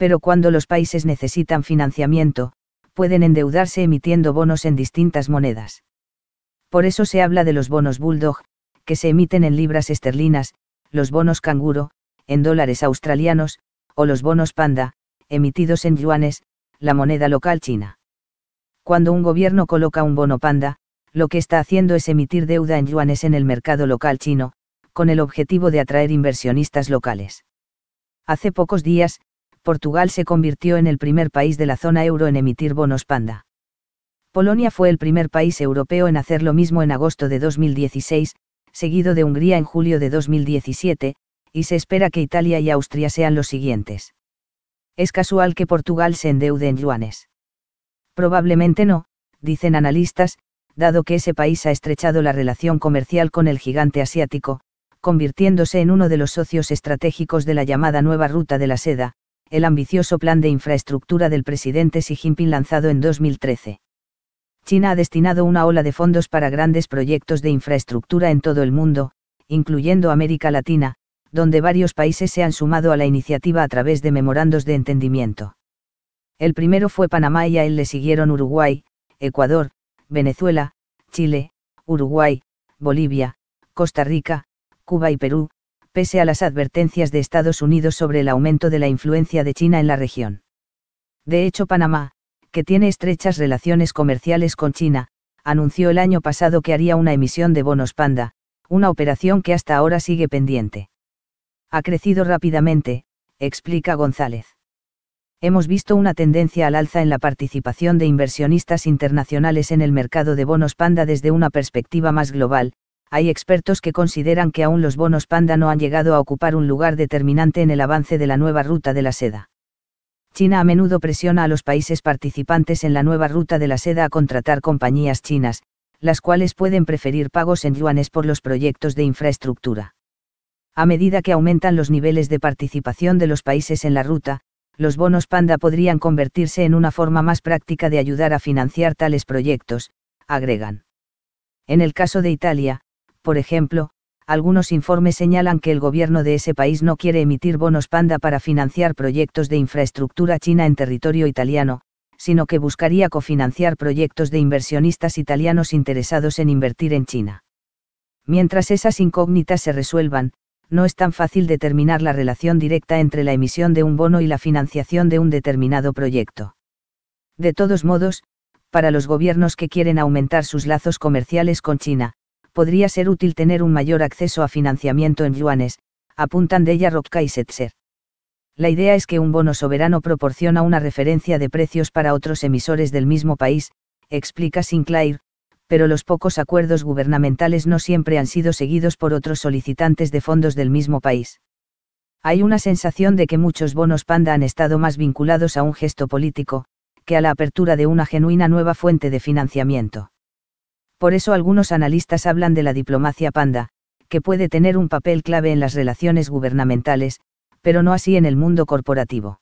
pero cuando los países necesitan financiamiento, pueden endeudarse emitiendo bonos en distintas monedas. Por eso se habla de los bonos bulldog, que se emiten en libras esterlinas, los bonos canguro, en dólares australianos, o los bonos panda, emitidos en yuanes, la moneda local china. Cuando un gobierno coloca un bono panda, lo que está haciendo es emitir deuda en yuanes en el mercado local chino, con el objetivo de atraer inversionistas locales. Hace pocos días, Portugal se convirtió en el primer país de la zona euro en emitir bonos panda. Polonia fue el primer país europeo en hacer lo mismo en agosto de 2016, seguido de Hungría en julio de 2017, y se espera que Italia y Austria sean los siguientes. ¿Es casual que Portugal se endeude en yuanes? Probablemente no, dicen analistas, dado que ese país ha estrechado la relación comercial con el gigante asiático, convirtiéndose en uno de los socios estratégicos de la llamada Nueva Ruta de la Seda, el ambicioso plan de infraestructura del presidente Xi Jinping lanzado en 2013. China ha destinado una ola de fondos para grandes proyectos de infraestructura en todo el mundo, incluyendo América Latina, donde varios países se han sumado a la iniciativa a través de memorandos de entendimiento. El primero fue Panamá y a él le siguieron Uruguay, Ecuador, Venezuela, Chile, Uruguay, Bolivia, Costa Rica, Cuba y Perú, pese a las advertencias de Estados Unidos sobre el aumento de la influencia de China en la región. De hecho, Panamá, que tiene estrechas relaciones comerciales con China, anunció el año pasado que haría una emisión de bonos panda, una operación que hasta ahora sigue pendiente. Ha crecido rápidamente, explica González. Hemos visto una tendencia al alza en la participación de inversionistas internacionales en el mercado de bonos panda desde una perspectiva más global. Hay expertos que consideran que aún los bonos panda no han llegado a ocupar un lugar determinante en el avance de la nueva ruta de la seda. China a menudo presiona a los países participantes en la nueva ruta de la seda a contratar compañías chinas, las cuales pueden preferir pagos en yuanes por los proyectos de infraestructura. A medida que aumentan los niveles de participación de los países en la ruta, los bonos panda podrían convertirse en una forma más práctica de ayudar a financiar tales proyectos, agregan. En el caso de Italia, por ejemplo, algunos informes señalan que el gobierno de ese país no quiere emitir bonos panda para financiar proyectos de infraestructura china en territorio italiano, sino que buscaría cofinanciar proyectos de inversionistas italianos interesados en invertir en China. Mientras esas incógnitas se resuelvan, no es tan fácil determinar la relación directa entre la emisión de un bono y la financiación de un determinado proyecto. De todos modos, para los gobiernos que quieren aumentar sus lazos comerciales con China, podría ser útil tener un mayor acceso a financiamiento en yuanes, apuntan Della Robbia y Setzer. La idea es que un bono soberano proporciona una referencia de precios para otros emisores del mismo país, explica Sinclair, pero los pocos acuerdos gubernamentales no siempre han sido seguidos por otros solicitantes de fondos del mismo país. Hay una sensación de que muchos bonos panda han estado más vinculados a un gesto político, que a la apertura de una genuina nueva fuente de financiamiento. Por eso algunos analistas hablan de la diplomacia panda, que puede tener un papel clave en las relaciones gubernamentales, pero no así en el mundo corporativo.